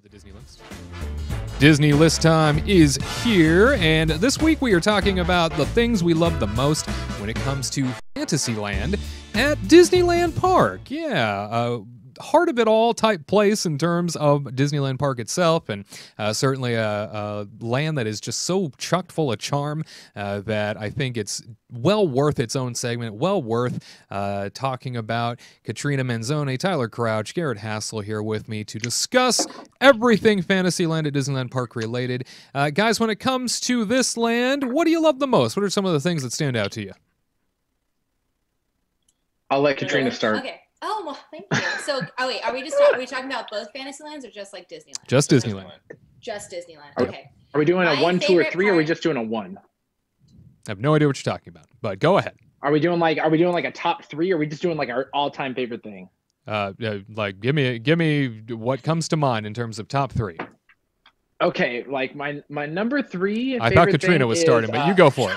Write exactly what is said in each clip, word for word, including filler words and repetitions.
For the Disney List. Disney List time is here, and this week we are talking about the things we love the most when it comes to Fantasyland at Disneyland Park. Yeah, uh, heart of it all type place in terms of Disneyland Park itself, and uh, certainly a, a land that is just so chock full of charm uh, that I think it's well worth its own segment, well worth uh, talking about. Katrina Manzoni, Tyler Crouch, Garrett Hassel here with me to discuss everything Fantasyland at Disneyland Park related. Uh, guys, when it comes to this land, what do you love the most? What are some of the things that stand out to you? I'll let Katrina start. Okay. Oh, well, thank you. So, oh wait, are we just talk, are we talking about both Fantasylands or just like Disneyland? Just Disneyland. Just Disneyland. Are, okay. Are we doing a My one, two, or three? Part... Or are we just doing a one? I have no idea what you're talking about, but go ahead. Are we doing like Are we doing like a top three? Or are we just doing like our all-time favorite thing? Uh, like give me give me what comes to mind in terms of top three. Okay, like my my number three. I thought Katrina was is, starting, but uh, you go for it.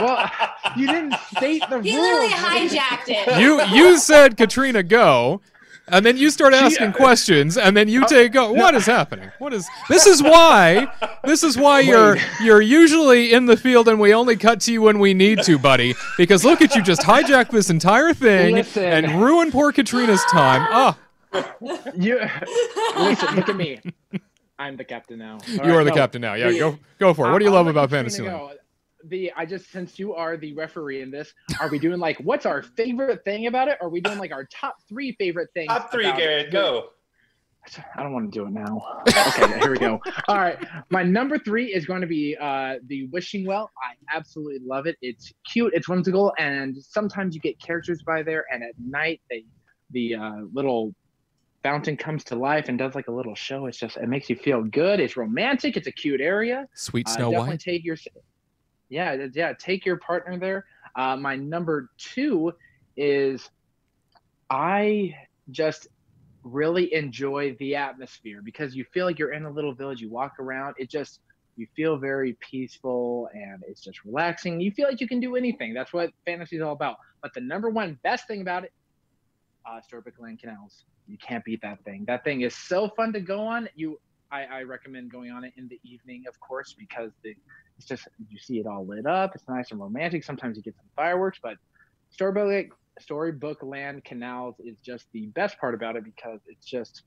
Well, you didn't state the rules. He literally hijacked it. You you said Katrina go, and then you start asking she, questions, and then you uh, take go. No. What is happening? What is this? Is why this is why Wait. you're you're usually in the field, and we only cut to you when we need to, buddy. Because look at you, just hijack this entire thing. Listen. And ruin poor Katrina's time. Ah, oh. you listen. Look at me. I'm the captain now. All you right, are the no, captain now. Yeah, the, go go for it. What do you love about Fantasyland? The I just since you are the referee in this, are we doing like what's our favorite thing about it? Or are we doing like our top three favorite things? Top three, Garrett, go. I don't want to do it now. Okay, here we go. All right, my number three is going to be uh, the Wishing Well. I absolutely love it. It's cute. It's whimsical, and sometimes you get characters by there. And at night, they the uh, little fountain comes to life and does like a little show. It's just, it makes you feel good. It's romantic. It's a cute area. Sweet Snow uh, definitely White. Take your, yeah, yeah. Take your partner there. Uh, my number two is I just really enjoy the atmosphere because you feel like you're in a little village. You walk around. It just, you feel very peaceful and it's just relaxing. You feel like you can do anything. That's what fantasy is all about. But the number one best thing about it, uh, Storybook Land Canals. You can't beat that thing. That thing is so fun to go on. You, I, I recommend going on it in the evening, of course, because the, it's just you see it all lit up. It's nice and romantic. Sometimes you get some fireworks, but Storybook Storybook Land Canals is just the best part about it because it's just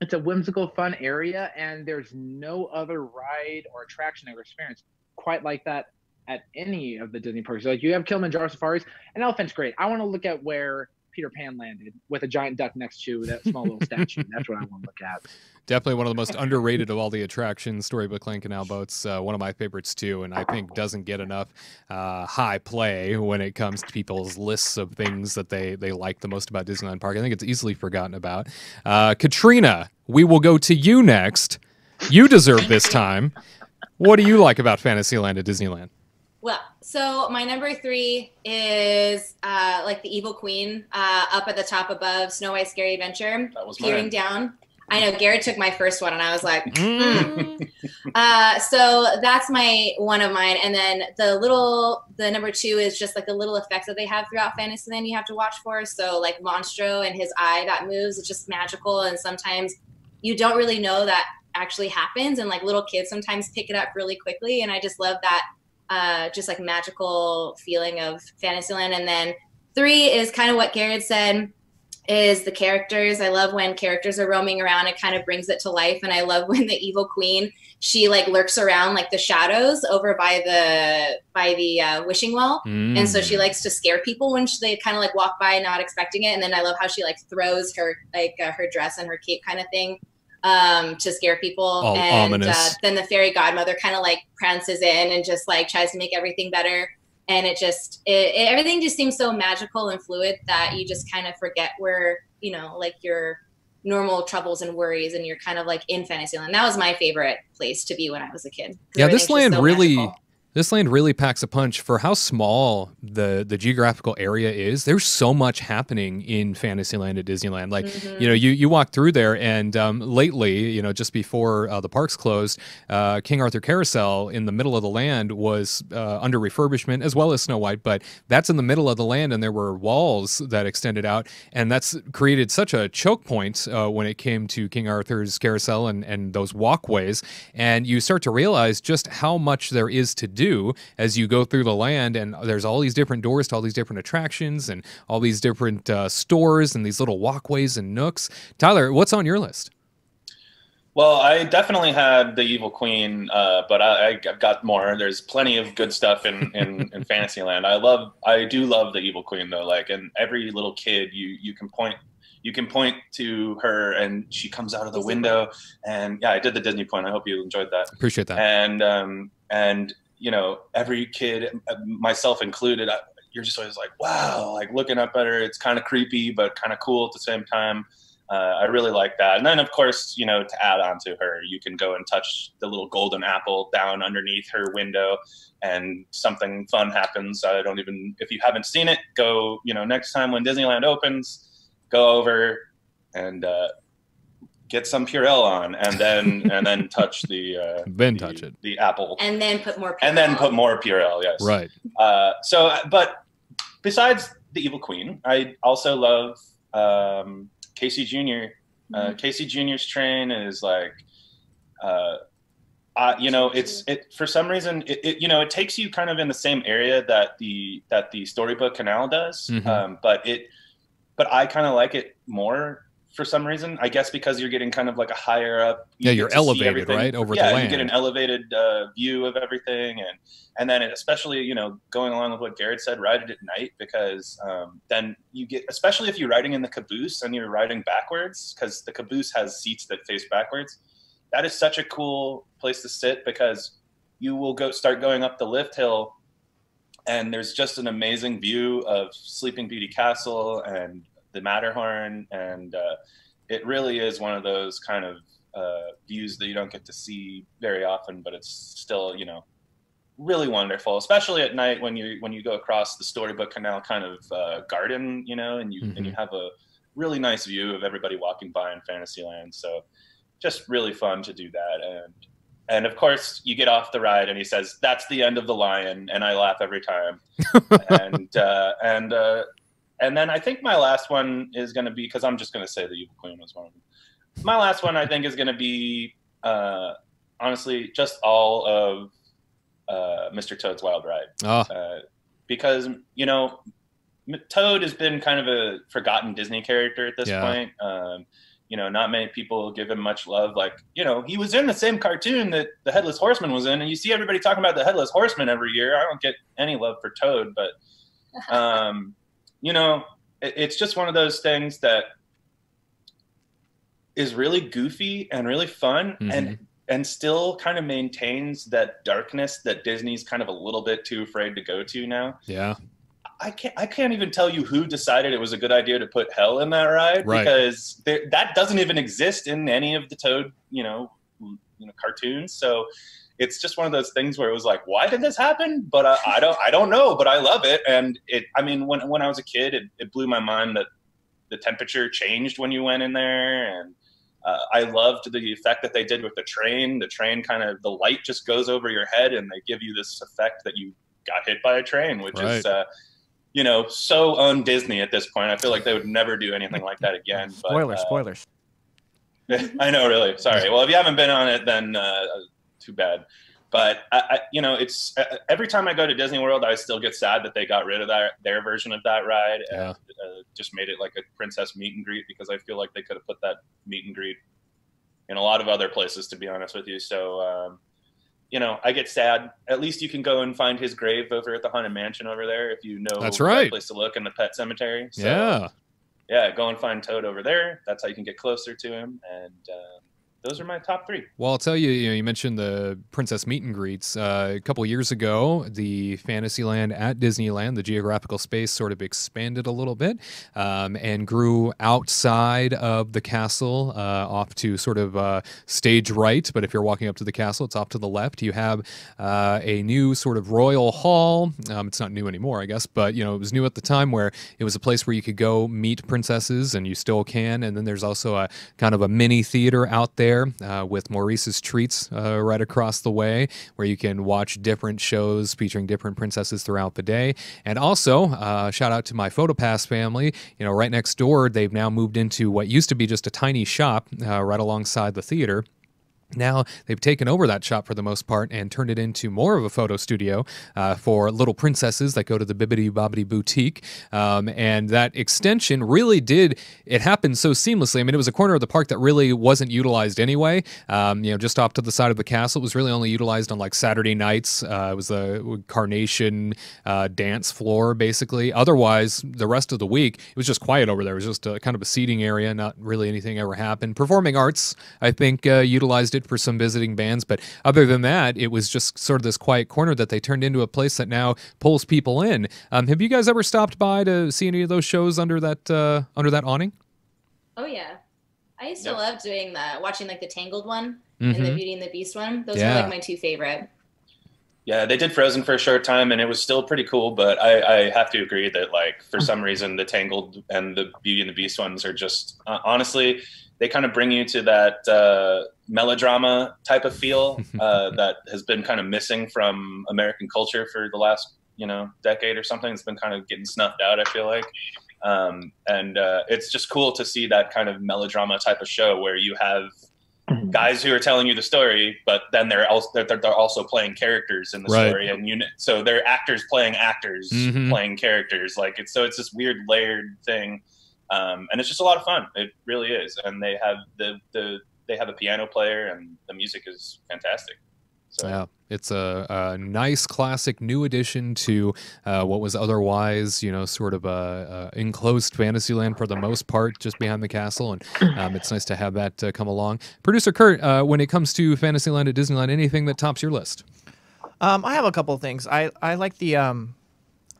it's a whimsical, fun area, and there's no other ride or attraction or experience quite like that at any of the Disney parks. Like you have Kilimanjaro Safaris, and Elephant's great. I want to look at where Peter Pan landed with a giant duck next to that small little statue. That's what I want to look at. Definitely one of the most underrated of all the attractions, Storybook Land Canal Boats, uh, one of my favorites too, and I think doesn't get enough uh, high play when it comes to people's lists of things that they, they like the most about Disneyland Park. I think it's easily forgotten about. Uh, Katrina, we will go to you next. You deserve this time. What do you like about Fantasyland at Disneyland? Well, so my number three is uh, like the evil queen uh, up at the top above Snow White's Scary Adventure, that was peering mine. down. I know Garrett took my first one, and I was like, mm. uh, so that's my one of mine. And then the little, the number two is just like the little effects that they have throughout Fantasyland you have to watch for. So like Monstro and his eye that moves, it's just magical, and sometimes you don't really know that actually happens, and like little kids sometimes pick it up really quickly, and I just love that. Uh, just like magical feeling of Fantasyland. And then three is kind of what Garrett said is the characters. I love when characters are roaming around. It kind of brings it to life. And I love when the evil queen, she like lurks around like the shadows over by the by the uh, wishing well. Mm. And so she likes to scare people when she, they kind of like walk by not expecting it. And then I love how she like throws her like uh, her dress and her cape kind of thing um to scare people. All and uh, then the fairy godmother kind of like prances in and just like tries to make everything better, and it just it, it, everything just seems so magical and fluid that you just kind of forget where, you know, like your normal troubles and worries, and you're kind of like in Fantasyland. That was my favorite place to be when I was a kid. Yeah, this land so really magical. This land really packs a punch for how small the, the geographical area is. There's so much happening in Fantasyland at Disneyland. Like, mm-hmm. you know, you, you walk through there, and um, lately, you know, just before uh, the parks closed, uh, King Arthur Carousel in the middle of the land was uh, under refurbishment, as well as Snow White, but that's in the middle of the land, and there were walls that extended out, and that's created such a choke point uh, when it came to King Arthur's Carousel and, and those walkways, and you start to realize just how much there is to do. do as you go through the land, and there's all these different doors to all these different attractions and all these different uh, stores and these little walkways and nooks. Tyler, what's on your list? Well, I definitely had the Evil Queen, uh, but I, I've got more. There's plenty of good stuff in, in, in Fantasyland. I love, I do love the Evil Queen though. Like, and every little kid, you you can point, you can point to her, and she comes out of the window. And yeah, I did the Disney point. I hope you enjoyed that. Appreciate that. And um, and. you know, every kid, myself included, I, you're just always like, wow, like looking up at her. It's kind of creepy, but kind of cool at the same time. Uh, I really like that. And then, of course, you know, to add on to her, you can go and touch the little golden apple down underneath her window, and something fun happens. I don't even, if you haven't seen it, go, you know, next time when Disneyland opens, go over and uh, get some Purell on, and then and then touch the uh, then the, touch it the apple, and then put more Purell. and then put more Purell. Yes, right. Uh, so, but besides the Evil Queen, I also love um, Casey Junior Uh, mm-hmm. Casey Junior's train is like, uh, uh, you know, it's it for some reason it, it you know it takes you kind of in the same area that the that the Storybook Canal does, mm-hmm. um, but it but I kind of like it more. For some reason, I guess because you're getting kind of like a higher up. You yeah, you're elevated, right, over yeah, the land. Yeah, you get an elevated uh, view of everything, and and then it, especially you know going along with what Garrett said, ride it at night, because um, then you get, especially if you're riding in the caboose and you're riding backwards, because the caboose has seats that face backwards. That is such a cool place to sit, because you will go start going up the lift hill, and there's just an amazing view of Sleeping Beauty Castle and the Matterhorn, and uh, it really is one of those kind of uh, views that you don't get to see very often, but it's still, you know, really wonderful, especially at night when you when you go across the Storybook Canal kind of uh, garden, you know, and you mm-hmm. and you have a really nice view of everybody walking by in Fantasyland. So just really fun to do that, and and of course you get off the ride and he says, "That's the end of the lion," and I laugh every time, and uh, and. Uh, And then I think my last one is going to be, because I'm just going to say the Evil Queen was one of them. My last one, I think, is going to be, uh, honestly, just all of uh, Mister Toad's Wild Ride. Oh. Uh, because, you know, Toad has been kind of a forgotten Disney character at this yeah. point. Um, you know, not many people give him much love. Like, you know, he was in the same cartoon that The Headless Horseman was in, and you see everybody talking about The Headless Horseman every year. I don't get any love for Toad, but... Um, you know, it's just one of those things that is really goofy and really fun, mm-hmm. and and still kind of maintains that darkness that Disney's kind of a little bit too afraid to go to now. Yeah. I can't, I can't even tell you who decided it was a good idea to put hell in that ride, right. because there, that doesn't even exist in any of the Toad, you know, you know, cartoons. So it's just one of those things where it was like, why did this happen? But I, I don't, I don't know. But I love it, and it. I mean, when when I was a kid, it, it blew my mind that the temperature changed when you went in there, and uh, I loved the effect that they did with the train. The train kind of, the light just goes over your head, and they give you this effect that you got hit by a train, which right. is, uh, you know, so un-Disney at this point. I feel like they would never do anything like that again. But, spoilers, uh, spoilers. I know, really. Sorry. Well, if you haven't been on it, then. Uh, Too bad, but I, I, you know, it's uh, every time I go to Disney World, I still get sad that they got rid of that their version of that ride yeah. and uh, just made it like a princess meet and greet, because I feel like they could have put that meet and greet in a lot of other places, to be honest with you. So, um, you know, I get sad. At least you can go and find his grave over at the Haunted Mansion over there, if you know that's right place to look in the pet cemetery. So, yeah, yeah, go and find Toad over there. That's how you can get closer to him, and. Um, those are my top three. Well, I'll tell you, you know, you mentioned the princess meet and greets. Uh, a couple years ago, the Fantasyland at Disneyland, the geographical space sort of expanded a little bit um, and grew outside of the castle, uh, off to sort of uh, stage right. But if you're walking up to the castle, it's off to the left. You have uh, a new sort of royal hall. Um, it's not new anymore, I guess, but you know, it was new at the time, where it was a place where you could go meet princesses, and you still can. And then there's also a kind of a mini theater out there. Uh, with Maurice's Treats uh, right across the way, where you can watch different shows featuring different princesses throughout the day. And also, uh, shout out to my PhotoPass family. You know, right next door, they've now moved into what used to be just a tiny shop uh, right alongside the theater. Now they've taken over that shop for the most part and turned it into more of a photo studio uh, for little princesses that go to the Bibbidi-Bobbidi Boutique. Um, and that extension really did, it happened so seamlessly. I mean, it was a corner of the park that really wasn't utilized anyway. Um, you know, just off to the side of the castle, it was really only utilized on like Saturday nights. Uh, it was the carnation uh, dance floor, basically. Otherwise, the rest of the week, it was just quiet over there. It was just a, kind of a seating area, not really anything ever happened. Performing arts, I think, uh, utilized it for some visiting bands, but other than that, it was just sort of this quiet corner that they turned into a place that now pulls people in. Um, have you guys ever stopped by to see any of those shows under that uh, under that awning? Oh yeah, I used to yep. love doing that. Watching like the Tangled one mm-hmm. and the Beauty and the Beast one. Those yeah. were like my two favorite. Yeah, they did Frozen for a short time, and it was still pretty cool. But I, I have to agree that like for some reason the Tangled and the Beauty and the Beast ones are just uh, honestly. They kind of bring you to that uh, melodrama type of feel uh, that has been kind of missing from American culture for the last, you know, decade or something. It's been kind of getting snuffed out, I feel like. Um, and uh, it's just cool to see that kind of melodrama type of show where you have guys who are telling you the story, but then they're also, they're, they're also playing characters in the right. story. And you, so they're actors playing actors, mm-hmm. playing characters. Like it's, so it's this weird layered thing. Um, and it's just a lot of fun. It really is. And they have the, the they have a piano player, and the music is fantastic. So. Yeah, it's a, a nice classic new addition to uh, what was otherwise, you know, sort of a, a enclosed Fantasyland for the most part, just behind the castle. And um, it's nice to have that uh, come along. Producer Kurt, uh, when it comes to Fantasyland at Disneyland, anything that tops your list? Um, I have a couple of things. I I like the. Um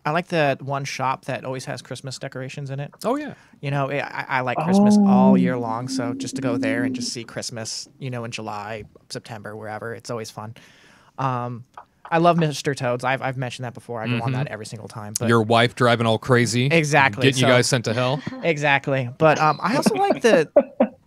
I like that one shop that always has Christmas decorations in it. Oh, yeah. You know, I, I like Christmas oh. all year long, so just to go there and just see Christmas, you know, in July, September, wherever, it's always fun. Um, I love Mister Toad's. I've, I've mentioned that before. I go mm-hmm. on that every single time. But your wife driving all crazy. Exactly. Getting so, you guys sent to hell. Exactly. But um, I also like the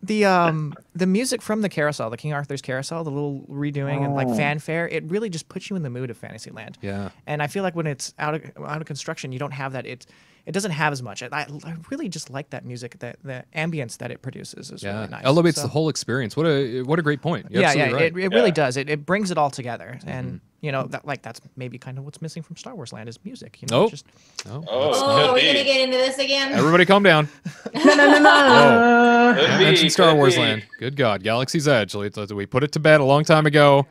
the um, the music from the carousel, the King Arthur's Carousel, the little redoing oh. and like fanfare. It really just puts you in the mood of Fantasyland. Yeah. And I feel like when it's out of out of construction, you don't have that. It it doesn't have as much. I, I really just like that music. That the ambience that it produces is yeah. really nice. Elevates so, the whole experience. What a what a great point. You're yeah, yeah. Right. It it yeah. really does. It it brings it all together mm-hmm. and. You know, that like that's maybe kind of what's missing from Star Wars Land is music. You know, nope. just no. Oh, oh are we going to get into this again? Everybody calm down. no, no, no, no. Could be, mentioned Star Wars be. Land. Good God. Galaxy's Edge. We put it to bed a long time ago.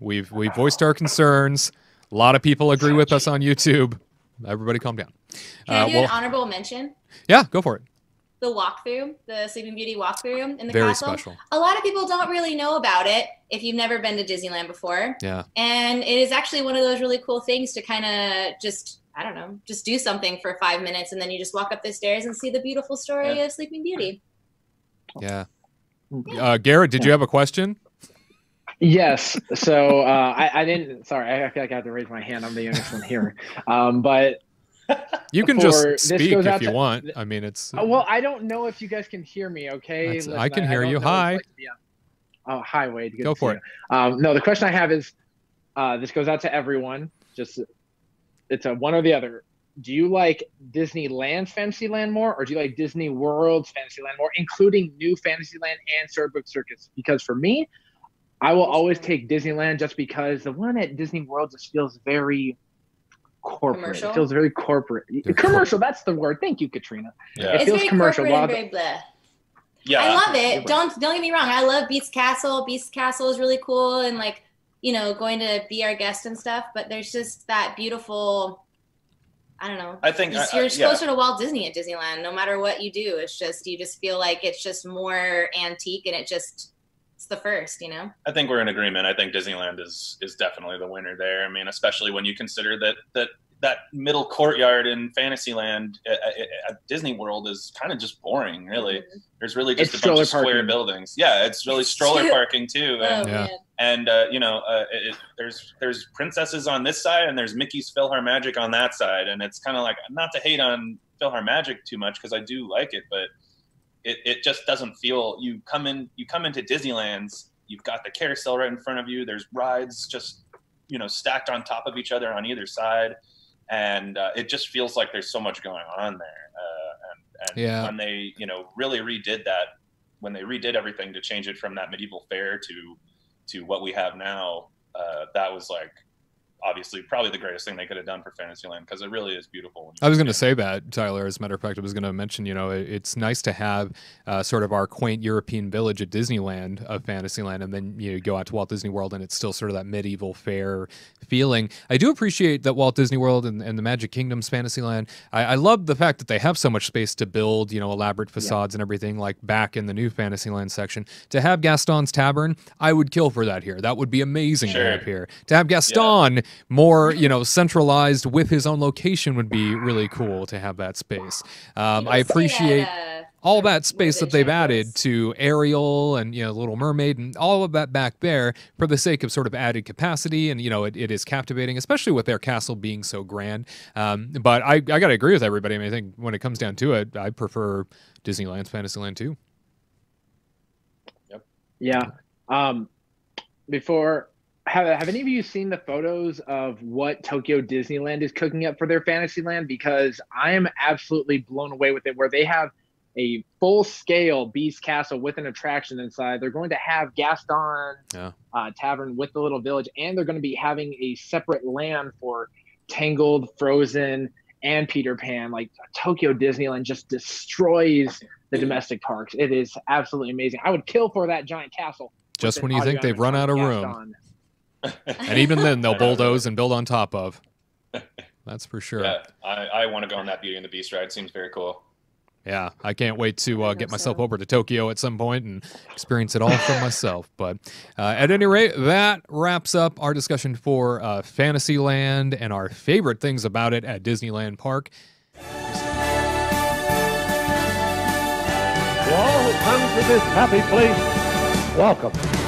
We've, we've voiced our concerns. A lot of people agree with us on YouTube. Everybody calm down. Can uh, I do well, an honorable mention? Yeah, go for it. The walkthrough, the Sleeping Beauty walkthrough in the Very castle. Special. A lot of people don't really know about it if you've never been to Disneyland before. Yeah. And it is actually one of those really cool things to kind of just, I don't know, just do something for five minutes and then you just walk up the stairs and see the beautiful story yeah. of Sleeping Beauty. Yeah. yeah. Uh, Garrett, did yeah. you have a question? Yes. So uh, I, I didn't, sorry, I feel like I have to raise my hand. I'm the youngest one here. Um, but you can for, just speak if to, you want. I mean, it's... Uh, well, I don't know if you guys can hear me, okay? Listen, I can I, hear I you. Hi. Like, yeah. Oh, hi, Wade. Good Go for it. Um, no, the question I have is, uh, this goes out to everyone. Just, it's a one or the other. Do you like Disneyland's Fantasyland more, or do you like Disney World's Fantasyland more, including new Fantasyland and Storybook Circus? Because for me, I will always take Disneyland just because the one at Disney World just feels very... corporate. Commercial? It feels very corporate. They're commercial, that's the word. Thank you, Katrina. Yeah. It it's feels very commercial. Corporate and very bleh. Yeah. I love it. Don't don't get me wrong. I love Beast's Castle. Beast's Castle is really cool, and like, you know, going to be our guest and stuff, but there's just that beautiful, I don't know. I think you're, I, I, you're yeah. closer to Walt Disney at Disneyland, no matter what you do. It's just you just feel like it's just more antique, and it just it's the first, you know? I think we're in agreement. I think Disneyland is is definitely the winner there. I mean, especially when you consider that that that middle courtyard in Fantasyland at, at Disney World is kind of just boring, really. Mm-hmm. There's really just it's a bunch of square parking. buildings. Yeah, it's really stroller parking too. And, oh, yeah. and uh, you know, uh, it, it, there's there's princesses on this side and there's Mickey's PhilharMagic on that side, and it's kind of like, not to hate on PhilharMagic too much because I do like it, but it, it just doesn't feel, you come in, you come into Disneyland's, you've got the carousel right in front of you. There's rides just, you know, stacked on top of each other on either side. And uh, it just feels like there's so much going on there. Uh, and and yeah. when they, you know, really redid that, when they redid everything to change it from that medieval fair to, to what we have now, uh, that was like, obviously probably the greatest thing they could have done for Fantasyland, because it really is beautiful. I was going to say that, Tyler. As a matter of fact, I was going to mention, you know, it, it's nice to have uh, sort of our quaint European village at Disneyland of Fantasyland, and then you know, go out to Walt Disney World and it's still sort of that medieval fair feeling. I do appreciate that Walt Disney World and, and the Magic Kingdom's Fantasyland, I, I love the fact that they have so much space to build, you know, elaborate facades yeah. and everything, like back in the new Fantasyland section. To have Gaston's Tavern, I would kill for that here. That would be amazing sure. to have here. To have Gaston yeah. more, you know, centralized with his own location would be really cool to have that space. Um, I appreciate that, uh, all that space that they've added to Ariel and, you know, Little Mermaid and all of that back there for the sake of sort of added capacity. And, you know, it, it is captivating, especially with their castle being so grand. Um, but I, I got to agree with everybody. I mean, I think when it comes down to it, I prefer Disneyland's Fantasyland too. Yep. Yeah. Um, before... Have, have any of you seen the photos of what Tokyo Disneyland is cooking up for their Fantasyland? Because I am absolutely blown away with it, where they have a full-scale Beast's Castle with an attraction inside. They're going to have Gaston yeah. uh, Tavern with the little village, and they're going to be having a separate land for Tangled, Frozen, and Peter Pan. Like, Tokyo Disneyland just destroys the domestic parks. It is absolutely amazing. I would kill for that giant castle. Just when you think they've run out of Gaston. room. And even then, they'll bulldoze and build on top of. That's for sure. Yeah, I, I want to go on that Beauty and the Beast ride. Seems very cool. Yeah, I can't wait to uh, get myself so. over to Tokyo at some point and experience it all for myself. But uh, at any rate, that wraps up our discussion for uh, Fantasyland and our favorite things about it at Disneyland Park. To all who come to this happy place, welcome.